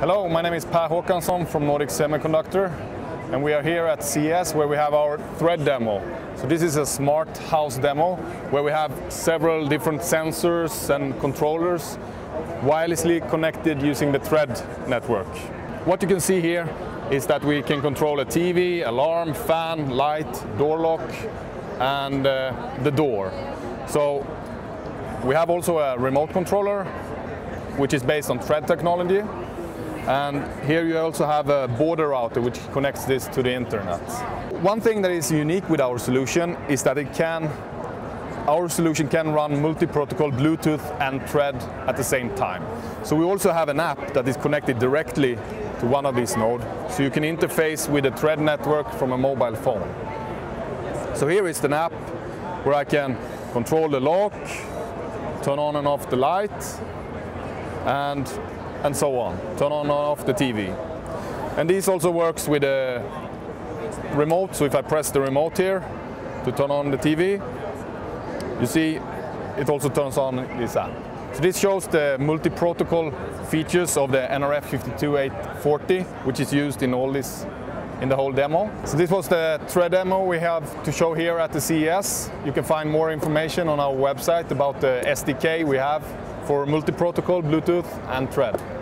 Hello, my name is Pär Håkansson from Nordic Semiconductor, and we are here at CES where we have our Thread demo. So this is a smart house demo where we have several different sensors and controllers wirelessly connected using the Thread network. What you can see here is that we can control a TV, alarm, fan, light, door lock and the door. So we have also a remote controller which is based on Thread technology. And here you also have a border router which connects this to the internet. One thing that is unique with our solution is that our solution can run multi-protocol Bluetooth and Thread at the same time. So we also have an app that is connected directly to one of these nodes, so you can interface with the Thread network from a mobile phone. So here is an app where I can control the lock, turn on and off the light, and so on. Turn on and off the TV. And this also works with a remote, so if I press the remote here to turn on the TV, you see it also turns on this app. So this shows the multi-protocol features of the nRF52840, which is used in the whole demo. So this was the Thread demo we have to show here at the CES. You can find more information on our website about the SDK we have for multi-protocol, Bluetooth and Thread.